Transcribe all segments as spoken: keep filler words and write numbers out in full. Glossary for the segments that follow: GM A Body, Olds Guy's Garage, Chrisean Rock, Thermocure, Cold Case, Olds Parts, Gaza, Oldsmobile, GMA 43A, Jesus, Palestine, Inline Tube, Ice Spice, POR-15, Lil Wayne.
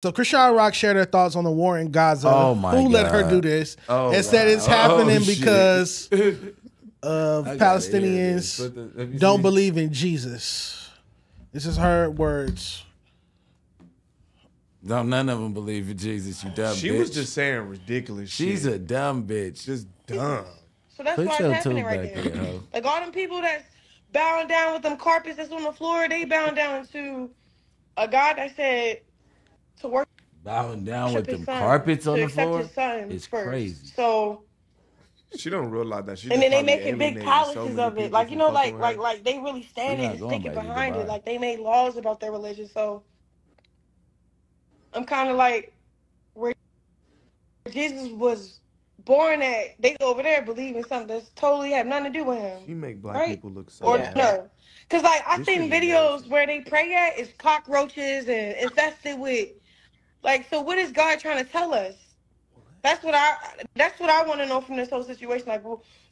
So Chrisean Rock shared her thoughts on the war in Gaza. Oh my Who God. let her do this? Oh, and said wow. it's happening oh, because of Palestinians the, don't believe in Jesus. This is her words. No, none of them believe in Jesus, you dumb she bitch. She was just saying ridiculous She's shit. She's a dumb bitch. Just dumb. So that's Put why it's happening right there. there like all them people that's bowing down with them carpets that's on the floor, they bowing down to a God that said, to work bowing down with them son, carpets on the floor it's first. crazy. So she don't realize that she and then they making big policies so of it, like you know, like like her. like they really stand it and stick it behind it. it. Like they made laws about their religion. So I'm kind of like where Jesus was born at. They over there believing something that's totally have nothing to do with him. You make black right? people look so or bad. no, because like I this seen videos where they pray at is cockroaches and infested with. Like, so what is God trying to tell us? That's what I that's what I want to know from this whole situation. Like,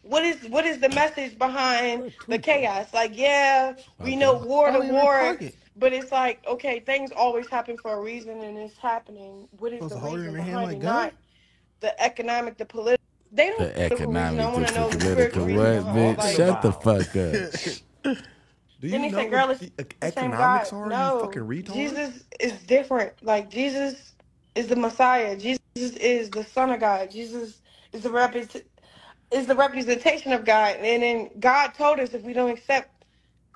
what is what is the message behind the chaos? Like, yeah, we know war to war, but it's like, okay, things always happen for a reason, and it's happening. What is the reason behind it? Not the economic, the political. They don't the economic, I want to know the political. Bitch, shut the fuck up. Do you and they know say, girl, it's the economics are? No, you fucking retard? Jesus is different. Like, Jesus is the Messiah. Jesus is the Son of God. Jesus is the, rep is the representation of God. And then God told us if we don't accept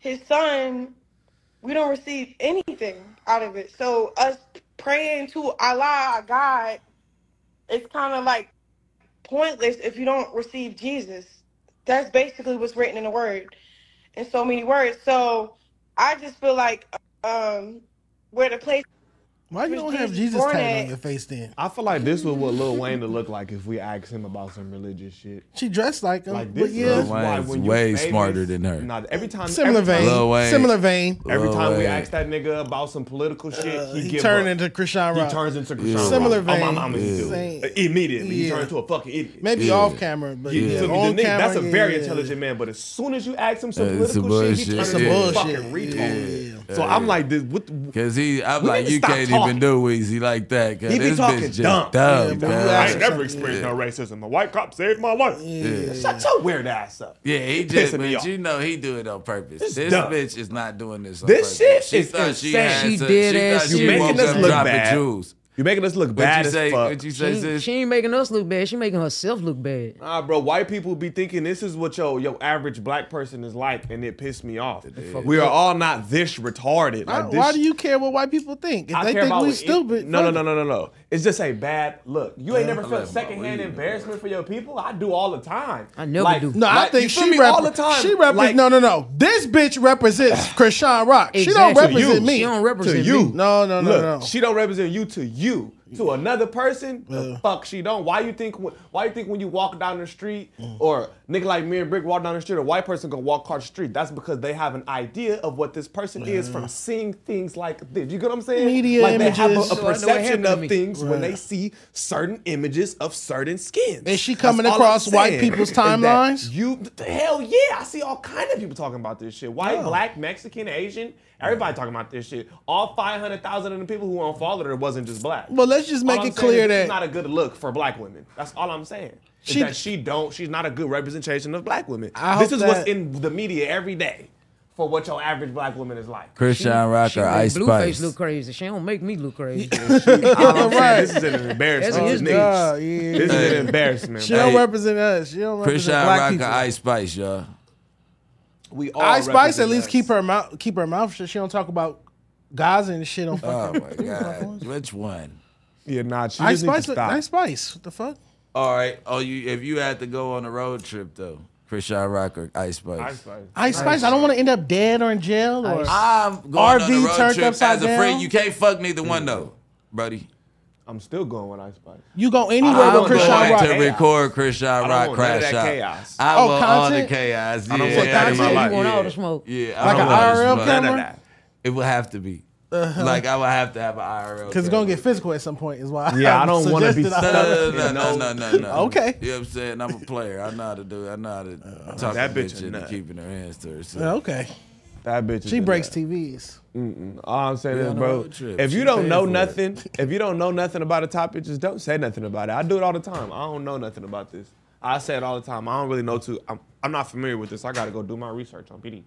his Son, we don't receive anything out of it. So us praying to Allah, our God, it's kind of like pointless if you don't receive Jesus. That's basically what's written in the word. In so many words, so I just feel like um, where the place. Why you don't have Jesus tattooed on your face then? I feel like this was what Lil Wayne would look like if we asked him about some religious shit. She dressed like him, like this. But yeah, Lil Wayne's when way famous, smarter than her. Not every time. Similar every vein. Time, Wayne, similar vein. Every time Wayne. we ask that nigga about some political shit, uh, he, he gives turn up. into Chrisean Rock. He turns into Chrisean Rock. Similar vein. Oh, my mama used to do it immediately. Yeah. He turned into a fucking idiot. Maybe yeah. off camera, but yeah. Yeah. on nigga, camera, that's a very yeah. intelligent man. But as soon as you ask him some political shit, he turns into a fucking retard. So I'm like this. Because he, I'm like you can't. Even do Weezy like that. He be this talking bitch dumb. dumb yeah, I ain't never experienced yeah. no racism. The white cop saved my life. Yeah. Yeah. Shut your weird ass up. Yeah, he just, but you know he do it on purpose. It's this dumb. bitch is not doing this on this purpose. This shit she is insane. She, had she to, did it. She, she making us look bad. Jewels. You making us look bad as say, fuck. You say, she, sis? she ain't making us look bad. She making herself look bad. Ah, bro, white people be thinking this is what your, your average black person is like, and it pissed me off. We are all not this retarded. Like why, this, why do you care what white people think? If I they care think about we stupid. It, no, no, no, no, no, no. It's just a bad look. You ain't yeah, never felt secondhand embarrassment for your people? I do all the time. I never like, do. No, like, I think she represents all the time. She represents. Like, no, no, no. This bitch represents Chrisean Rock. Exactly. She don't represent me. She don't represent you. Me. No, no, no, look, no. She don't represent you to you. You, to another person, yeah. the fuck she don't. Why you think? Why you think when you walk down the street, mm. or nigga like me and Brick walk down the street, a white person gonna walk across the street? That's because they have an idea of what this person yeah. is from seeing things like this. You get what I'm saying? Media like images. They have a, a perception so of things right. when they see certain images of certain skins. Is she coming That's across white people's timelines? You hell yeah, I see all kinds of people talking about this shit. White, yeah. black, Mexican, Asian. Everybody talking about this shit. All five hundred thousand of the people who unfollowed her wasn't just black. Well, let's just make it clear that it's not a good look for black women. That's all I'm saying. She, that she don't, she's not a good representation of black women. This is what's in the media every day for what your average black woman is like. Chrisean Rock or Ice Spice. Blue face look crazy. She don't make me look crazy. This is an embarrassment. This is an embarrassment. She don't represent us. She don't represent black people. Chrisean Rock or Ice Spice, y'all. We all Ice Spice at least us. keep her mouth keep her mouth shut. She don't talk about Gaza and shit on fucking. Oh my god, which one? Yeah, nah, she Ice Spice. Need to stop. Ice Spice. What the fuck? All right. Oh, you if you had to go on a road trip though, Chrisean Rock or Ice Spice? Ice Spice. Ice Spice. Ice. I don't want to end up dead or in jail or I'm going R V on a road turned trip upside as a down. Free. You can't fuck neither one though, buddy. I'm still going with Ice Spice. You go anywhere with Chrisean Rock. I to record Chrisean Rock Crash Out. I oh, want all the chaos. Yeah. I don't want that in my life. You want yeah. all the smoke. Yeah. Like an I R L camera? It would have to be. Uh-huh. Like, I would have to have an I R L because it's going to get physical at some point is why. Yeah, I, I don't want to be. No, no, no, no, no, no, no. Okay. You know what I'm saying? I'm a player. I know how to do it. I know how to uh, talk that bitch into keeping her hands to herself. Okay. That bitch is. She breaks that. T Vs. Mm-mm. All I'm saying yeah, is, bro, if you don't know nothing, if you don't know nothing about a topic, just don't say nothing about it. I do it all the time. I don't know nothing about this. I say it all the time. I don't really know too. I'm, I'm not familiar with this. I got to go do my research on P D.